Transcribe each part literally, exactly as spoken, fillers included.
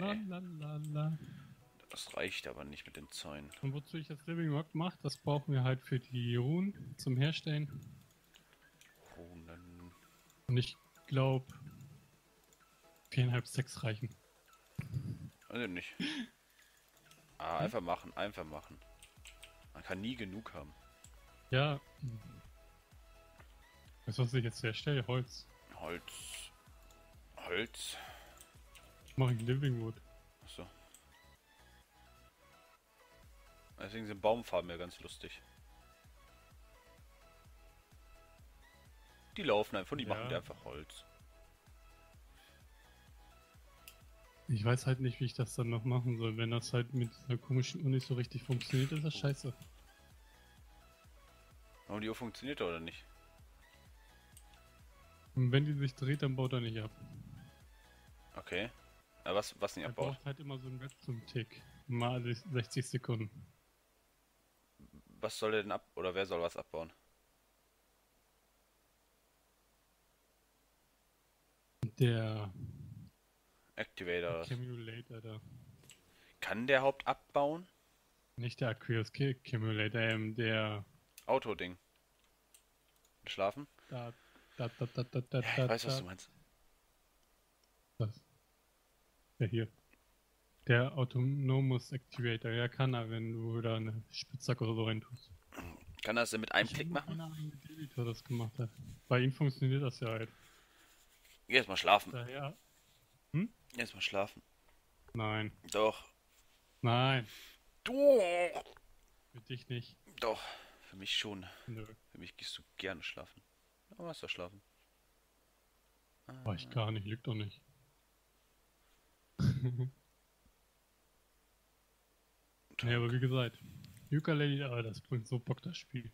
La, la, la, la. Das reicht aber nicht mit den Zäunen. Und wozu ich das Livingwood mache, das brauchen wir halt für die Runen zum Herstellen. Runen. Und ich glaube, viereinhalb Stacks reichen. Also nicht. Ah, einfach machen, einfach machen. Man kann nie genug haben. Ja. Was muss ich jetzt herstellen? Holz. Holz. Holz. Mach ich Livingwood. Achso. Deswegen sind Baumfarben ja ganz lustig. Die laufen einfach, die ja. machen die einfach Holz. Ich weiß halt nicht, wie ich das dann noch machen soll. Wenn das halt mit dieser komischen Uhr nicht so richtig funktioniert, ist das oh. scheiße. Aber die Uhr funktioniert oder nicht? Und wenn die sich dreht, dann baut er nicht ab. Okay. Aber was, was nicht abbaut? Er braucht halt immer so einen Webzoom-Tick. Mal sechzig Sekunden. Was soll der denn ab... oder wer soll was abbauen? Der... Activator. Der Cumulator da. Kann der Haupt abbauen? Nicht der Aquarius Kick Cumulator, ähm, der... Auto-Ding. Schlafen? Da, da, da, da, da, da, ja, ich weiß, da, was du meinst. Was? Der hier. Der Autonomous Activator, ja, kann er, wenn du da eine Spitzhacke oder so rein tust. Kann er das denn mit einem ich Klick machen? Einer, das gemacht hat. Bei ihm funktioniert das ja halt. Erstmal schlafen. Daher. Hm? Erstmal schlafen. Nein. Doch. Nein. Doch. Für dich nicht. Doch. Für mich schon. Nö. Für mich gehst du gerne schlafen. Aber hast du schlafen? Ah. War ich gar nicht, liegt doch nicht. Ja, aber wie gesagt, Yuka-Lady, aber das bringt so Bock, das Spiel.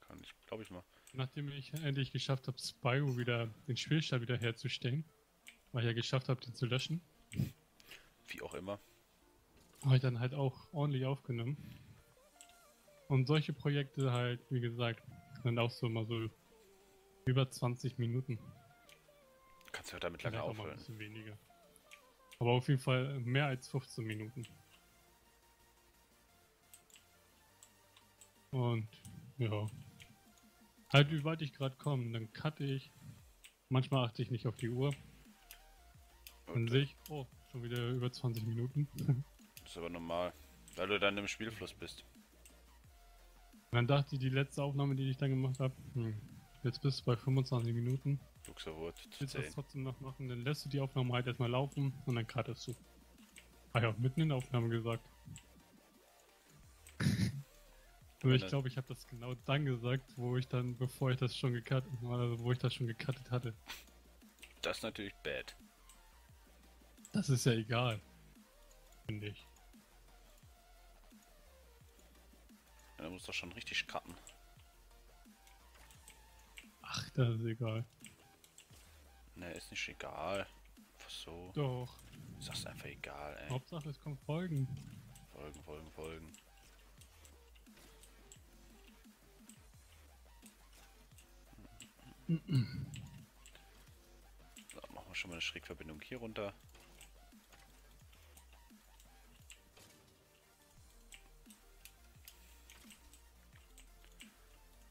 Kann ich, glaube ich mal. Nachdem ich endlich geschafft habe, Spyro wieder, den Spielstand wieder herzustellen, weil ich ja geschafft habe, den zu löschen. Wie auch immer. Habe ich dann halt auch ordentlich aufgenommen. Und solche Projekte halt, wie gesagt, sind auch so mal so über zwanzig Minuten. Kannst du ja damit lange aufhören. Ein bisschen weniger. Aber auf jeden Fall mehr als fünfzehn Minuten. Und ja, halt wie weit ich gerade komme, dann cutte ich. Manchmal achte ich nicht auf die Uhr. Und sehe ich, oh, schon wieder über zwanzig Minuten. Das ist aber normal, weil du dann im Spielfluss bist. Und dann dachte ich, die letzte Aufnahme, die ich dann gemacht habe, hm, jetzt bist du bei fünfundzwanzig Minuten. Luxor World zu zehn. Willst du das trotzdem noch machen, dann lässt du die Aufnahme halt erstmal laufen und dann cuttest du. Ah ja, mitten in der Aufnahme gesagt. Und ich glaube, ich habe das genau dann gesagt, wo ich dann, bevor ich das schon gecuttet, also wo ich das schon gecuttet hatte. Das ist natürlich bad. Das ist ja egal, finde ich. Ja, da muss doch schon richtig cutten. Ach, das ist egal. Ne, ist nicht egal. Einfach so. Doch. Ist das einfach egal, ey. Hauptsache, es kommen Folgen. Folgen, Folgen, Folgen. So, machen wir schon mal eine Schrägverbindung hier runter.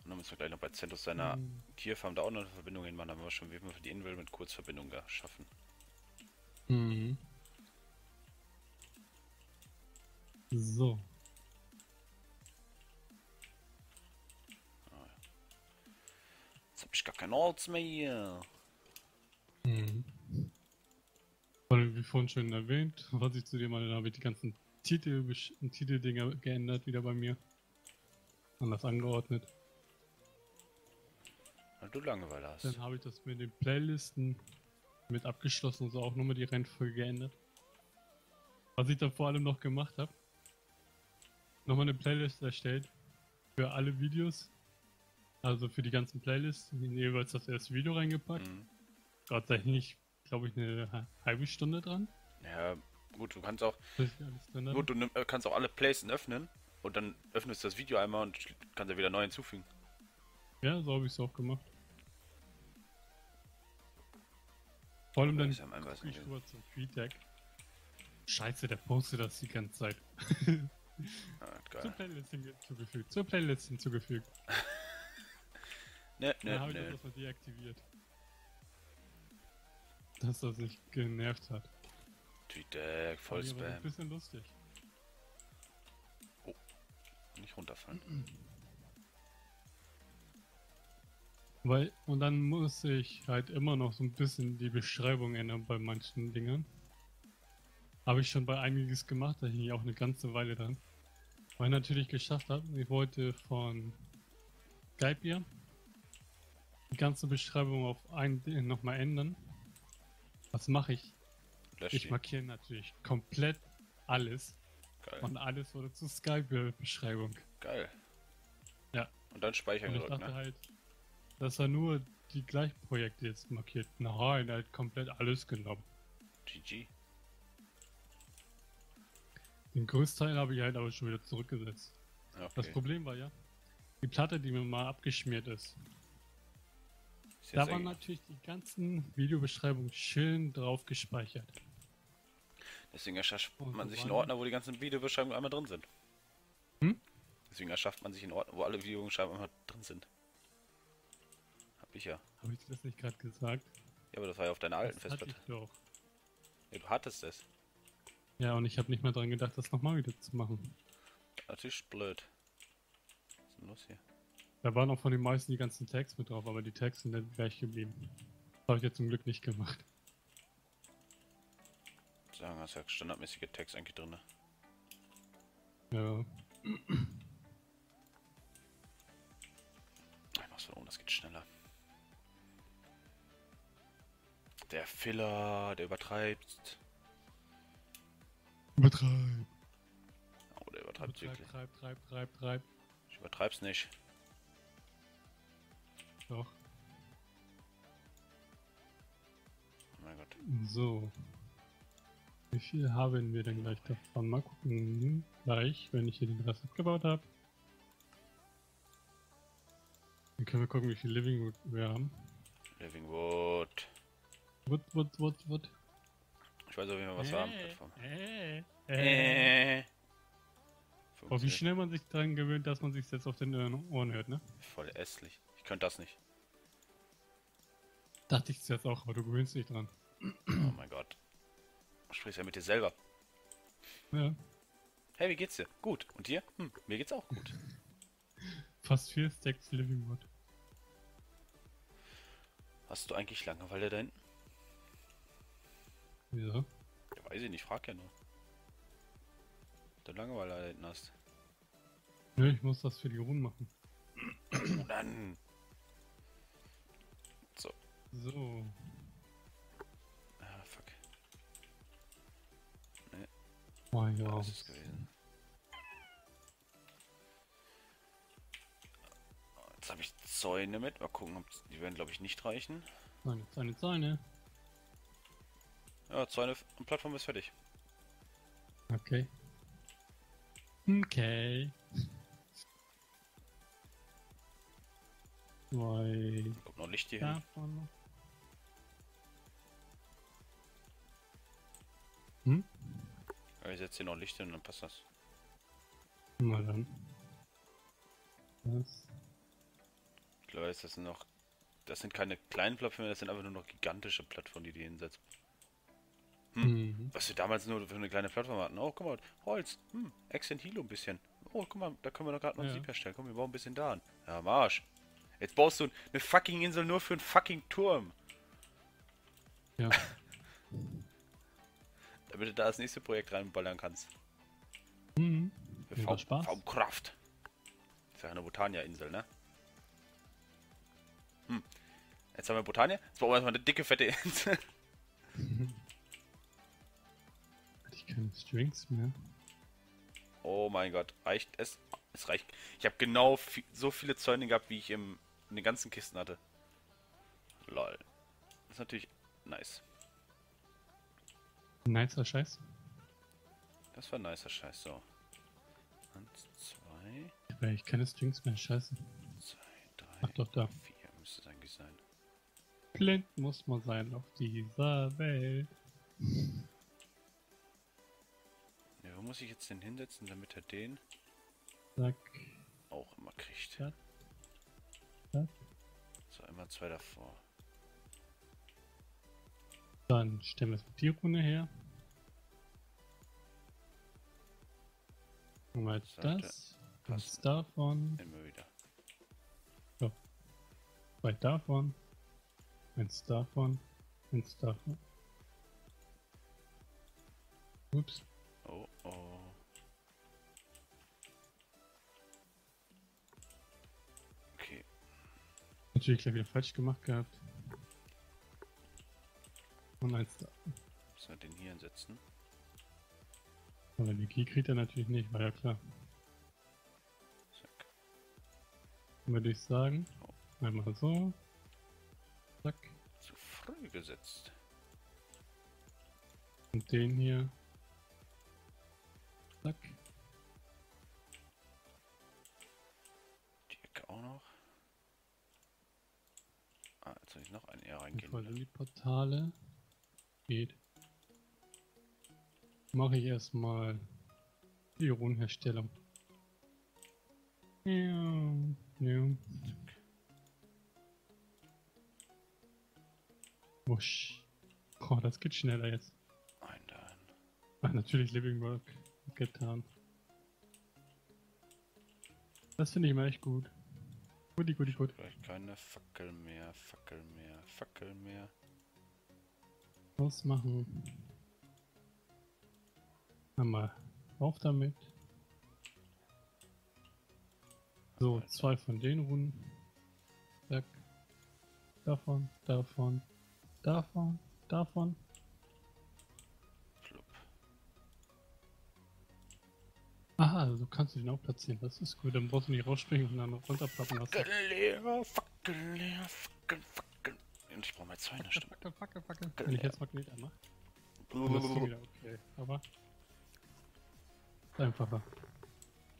Und dann müssen wir gleich noch bei CentOS seiner mhm. Tierfarm da auch noch eine Verbindung hinmachen. Dann haben wir schon wie wir für die Inwelt mit Kurzverbindung geschaffen. Mhm. So. Ich gar kein Ort mehr hier. Mhm. Wie vorhin schon erwähnt, was ich zu dem mal, da habe ich die ganzen Titel, Titeldinger geändert wieder bei mir. Anders angeordnet. Weil du Langeweile hast. Dann habe ich das mit den Playlisten mit abgeschlossen und so auch nochmal die Reihenfolge geändert. Was ich dann vor allem noch gemacht habe, nochmal eine Playlist erstellt für alle Videos. Also für die ganzen Playlists, jeweils das erste Video reingepackt. Mhm. Gott, da hing ich, glaube ich, eine halbe Stunde dran. Ja, gut, du kannst auch. Gut, du nimm, kannst auch alle Playlisten öffnen und dann öffnest du das Video einmal und kannst ja wieder neu hinzufügen. Ja, so habe ich es auch gemacht. Vor allem dann gucke ich rüber zum Tweet-Deck. Scheiße, der postet das die ganze Zeit. Ah, geil. Zur Playlist hinzugefügt, zur Playlist hinzugefügt. Ne, ne, ne. Ich das mal deaktiviert. Dass das sich genervt hat. Tweet-Deck, voll Spam. Ein bisschen lustig. Oh, nicht runterfallen. Mm -mm. Weil, und dann muss ich halt immer noch so ein bisschen die Beschreibung ändern bei manchen Dingern. Habe ich schon bei einiges gemacht, da hing ich auch eine ganze Weile dran. Weil ich natürlich geschafft habe, ich wollte von Skypia die ganze Beschreibung auf einen Ding nochmal ändern. Was mache ich? Lösch ich die. Markiere natürlich komplett alles. Geil. Und alles wurde zu Skypia-Beschreibung. Geil. Ja. Und dann speichern gedrückt, ne? Halt, dass er nur die gleichen Projekte jetzt markiert. Nein, er hat komplett alles genommen. G G. Den größten Teil habe ich halt aber schon wieder zurückgesetzt. Okay. Das Problem war ja, die Platte, die mir mal abgeschmiert ist. ist da waren natürlich die ganzen Videobeschreibungen schön drauf gespeichert. Deswegen erschafft Und man so sich einen Ordner, wo die ganzen Videobeschreibungen einmal drin sind. Hm? Deswegen erschafft man sich einen Ordner, wo alle Videobeschreibungen einmal drin sind. Ich ja. Habe ich das nicht gerade gesagt? Ja, aber das war ja auf deiner alten das Festplatte. Hatte ich doch. Ja, du hattest es. Ja, und ich habe nicht mal dran gedacht, das nochmal wieder zu machen. Das ist blöd. Was ist denn los hier? Da waren auch von den meisten die ganzen Tags mit drauf, aber die Tags sind dann gleich geblieben. Das habe ich jetzt zum Glück nicht gemacht. Sagen, hast ja standardmäßige Tags eigentlich drin. Ja. Ich mach's von oben, das geht schneller. Der Filler, der übertreibt. Übertreibt. Oh, der übertreibt wirklich. Übertreibt, treibt, treibt, treibt. Ich übertreib's nicht. Doch. Oh mein Gott. So. Wie viel haben wir denn gleich davon? Mal gucken. Gleich, wenn ich hier den Rest abgebaut habe. Dann können wir gucken, wie viel Livingwood wir haben. Livingwood. Wut, wut, wut, wut. Ich weiß auf jeden Fall, was äh, wir haben. Plattform. Äh, äh. äh. Oh, wie schnell man sich daran gewöhnt, dass man sich jetzt auf den Ohren hört, ne? Voll ästlich. Ich könnte das nicht. Dachte ich es jetzt auch, aber du gewöhnst dich dran. Oh mein Gott. Du sprichst ja mit dir selber. Ja. Hey, wie geht's dir? Gut. Und dir? Hm, mir geht's auch gut. Fast vier Stacks Livingwood. Hast du eigentlich Langeweile da hinten? Wieso? Ja, weiß ich nicht, frag ja nur. Ob du Langeweile da hinten hast. Nö, ich muss das für die Runden machen. Dann. So. So. Ah, fuck. Nee. Oh ja. Das ist gewesen. Jetzt habe ich Zäune mit. Mal gucken, ob die werden, glaube ich, nicht reichen. Zäune, Zäune, Zäune. Ja, Zäune und Plattform ist fertig. Okay. Okay. Zwei. Kommt noch Licht hier hin. Hm? Ja, ich setze hier noch Licht hin und dann passt das. Na dann. Was? Ich glaube, das sind noch. Das sind keine kleinen Plattformen, das sind einfach nur noch gigantische Plattformen, die die hinsetzen. Hm. Mhm. Was wir damals nur für eine kleine Plattform hatten. Oh, guck mal, Holz. Hm, Accent Hilo ein bisschen. Oh, guck mal, da können wir doch gerade noch ein ja. Sieb herstellen. Komm, wir bauen ein bisschen da an. Ja, am Arsch. Jetzt baust du eine fucking Insel nur für einen fucking Turm. Ja. Damit du da das nächste Projekt reinballern kannst. Mhm. Für V Spaß. V Kraft. Das ist ja eine Botania-Insel, ne? Hm. Jetzt haben wir Botania. Jetzt bauen wir erstmal eine dicke, fette Insel. Mhm. Keine Strings mehr. Oh mein Gott, reicht es? Es reicht. Ich habe genau viel, so viele Zäune gehabt, wie ich im, in den ganzen Kisten hatte. Lol. Das ist natürlich nice. Nicer Scheiß. Das war nicer Scheiß, so. Eins, zwei. Aber ich keine Strings mehr, scheiße. Zwei, drei, Ach doch, da. vier müsste es eigentlich sein. Blind muss man sein auf dieser Welt. muss ich jetzt den hinsetzen, damit er den Zack. auch immer kriegt. Zack. Zack. So, einmal zwei davor. Dann stellen wir jetzt die Runde her. Mal das, was davon. Immer wieder. So. Zwei davon. Eins davon. Eins davon. Ups. Oh oh. Okay. Natürlich gleich wieder falsch gemacht gehabt. Und eins da. Müssen wir den hier ansetzen? Aber die Key kriegt er natürlich nicht, war ja klar. Zack. Würde ich sagen. Oh. Einmal so. Zack. Zu früh gesetzt. Und den hier. Zack. Die Ecke auch noch. Ah, jetzt soll ich noch einen eher reingehen. Voll in die Portale. Geht. Mache ich erstmal die Runenherstellung. Ja, ja. Wusch. Boah, das geht schneller jetzt. Nein, dann. Ach, natürlich Livingwood getan. Das finde ich immer echt gut. Guti, guti, gut. Vielleicht keine Fackel mehr, Fackel mehr, Fackel mehr. Ausmachen. Einmal auf damit. So, Alter. Zwei von den Runden. Zack. Davon, davon, davon, davon. Flup. Aha, so also kannst du den auch platzieren. Das ist gut. Dann brauchst du nicht rausspringen und dann runterplappen lassen. Fackel leer, Fackel leer, Fackel, Fackel. Und ich brauche mal zwei in der Stimme. Fackel, Fackel, Fackel. Wenn ich jetzt Magnet anmache. Das ist wieder okay. Aber. Einfacher.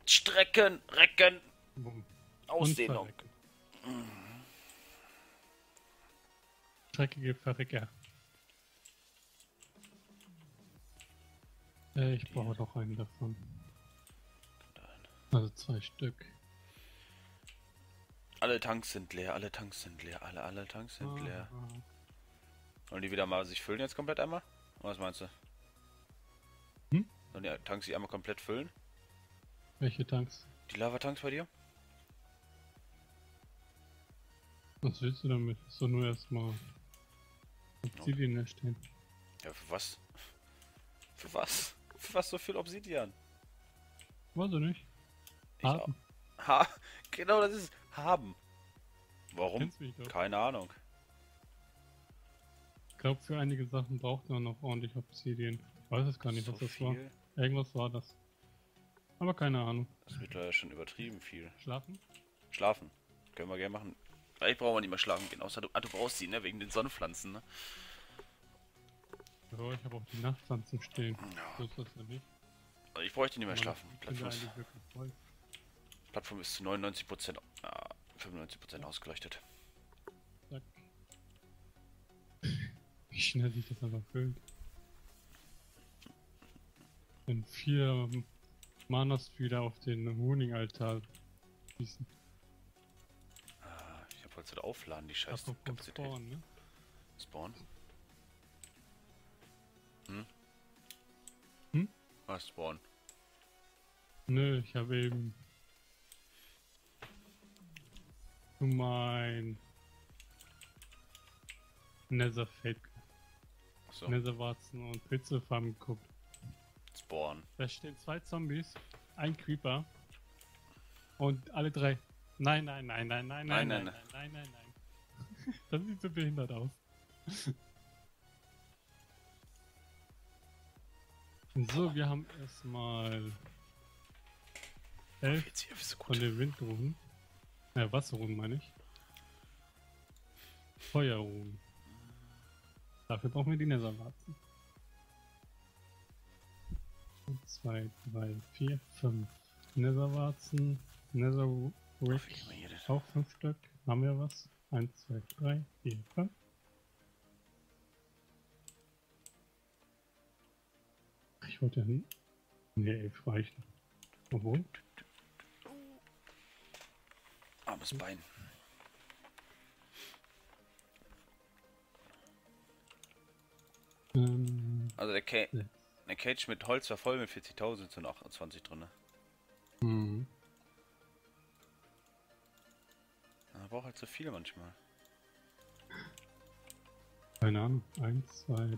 Strecken, Recken, Boom. Ausdehnung. Mhm. Streckige Verrecker. Äh, ich brauche doch einen davon. Also zwei Stück. Alle Tanks sind leer, alle Tanks sind leer, alle, alle Tanks sind ah. leer. Wollen die wieder mal sich füllen jetzt komplett einmal? Was meinst du? Hm? Sollen die Tanks sich einmal komplett füllen? Welche Tanks? Die Lava-Tanks bei dir? Was willst du damit? Ist doch nur erstmal Obsidian herstellen. Ja, für was? Für was? Für was so viel Obsidian? Weiß ich nicht. Ich Haben. Ha, genau das ist es. Haben. Warum? Keine Ahnung. Ich glaube, für einige Sachen braucht man noch ordentlich Obsidian. Ich weiß es gar nicht, so was das viel? war. Irgendwas war das. Aber keine Ahnung. Das wird leider schon übertrieben viel. Schlafen? Schlafen. Können wir gerne machen. Vielleicht brauchen wir nicht mehr schlafen gehen, außer du, ah, du brauchst sie, ne? Wegen den Sonnenpflanzen, ne? So, ich habe auch die Nachtpflanzen stehen. Ja. So ist das ja nicht. Also ich bräuchte nicht mehr schlafen. Plattform, Plattform ist zu neunundneunzig Prozent, ah, fünfundneunzig Prozent ja. ausgeleuchtet. Zack. Wie schnell sich das einfach füllt. In vier Manas wieder auf den Honingaltar schießen. Ah, ich hab wollte aufladen, die Scheiße. Spawn, ne? Spawn? Hm? Hm? Was Spawn? Nö, ich habe eben mein Nether Fate. So. Netherwarzen und Pilzefarben geguckt. Spawn. Da stehen zwei Zombies, ein Creeper und alle drei. Nein, nein, nein, nein, nein, nein, nein, nein, nein, nein, nein, nein. Das sieht so behindert aus. Und so, wir haben erstmal elf von den Windruhen. Äh, Wasserruhen meine ich. Feuerruhen. Dafür brauchen wir die Netherwarzen. zwei, drei, vier, fünf Netherwarzen, Netherwick, auch fünf Stück, haben wir was? eins, zwei, drei, vier, fünf. Ich wollte hin. Ne, elf reichen. Obwohl. Armes Bein. Ähm, also der, Ca ne. der Cage mit Holz war voll mit vierzigtausend, sind achtundzwanzig drin. Mhm. Man braucht halt so viele manchmal. Keine Ahnung. eins, zwei,